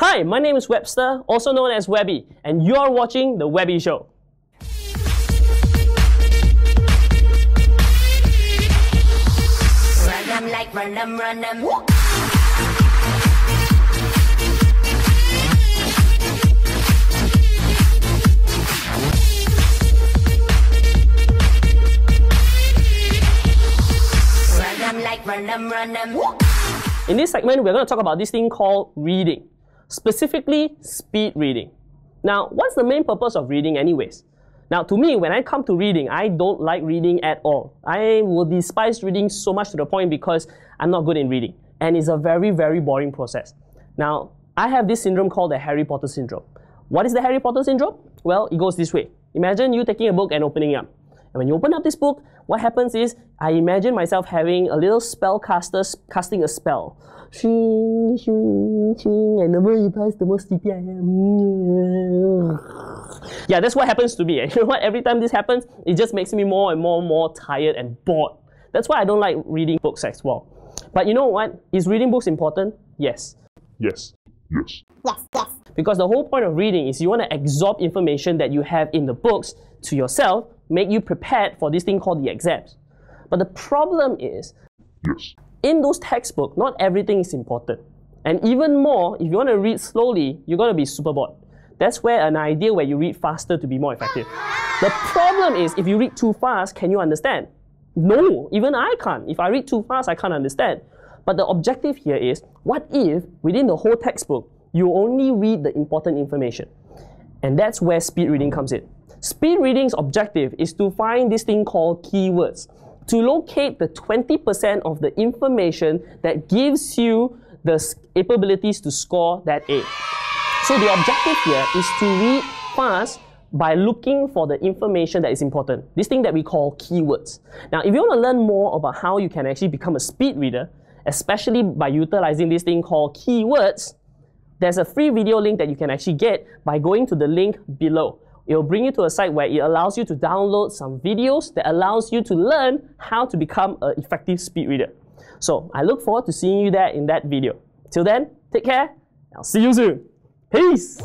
Hi, my name is Webster, also known as Webby, and you're watching The Webby Show. Run 'em like run 'em, run 'em. Run 'em like run 'em, run 'em. In this segment, we're going to talk about this thing called reading. Specifically, speed reading. Now, what's the main purpose of reading anyways? Now, to me, when I come to reading, I don't like reading at all. I will despise reading so much to the point because I'm not good in reading. And it's a very, very boring process. Now, I have this syndrome called the Harry Potter syndrome. What is the Harry Potter syndrome? Well, it goes this way. Imagine you taking a book and opening it up. And when you open up this book, what happens is, I imagine myself having a little spellcaster casting a spell. Shing, shing, shing, and the more you pass, the more sleepy I am. Yeah, that's what happens to me. You know what? Every time this happens, it just makes me more and more tired and bored. That's why I don't like reading books as well. But you know what? Is reading books important? Yes. Yes. Yes. Yes. Yes. Because the whole point of reading is you want to absorb information that you have in the books to yourself, make you prepared for this thing called the exams. But the problem is, yes, in those textbooks, not everything is important. And even more, if you want to read slowly, you're going to be super bored. That's where an idea where you read faster to be more effective. The problem is, if you read too fast, can you understand? No, even I can't. If I read too fast, I can't understand. But the objective here is, what if within the whole textbook, you only read the important information? And that's where speed reading comes in. Speed reading's objective is to find this thing called keywords, to locate the 20% of the information that gives you the capabilities to score that A. So the objective here is to read fast by looking for the information that is important, this thing that we call keywords. Now, if you want to learn more about how you can actually become a speed reader, especially by utilizing this thing called keywords, there's a free video link that you can actually get by going to the link below. It will bring you to a site where it allows you to download some videos that allows you to learn how to become an effective speed reader. So I look forward to seeing you there in that video. Till then, take care. I'll see you soon. Peace!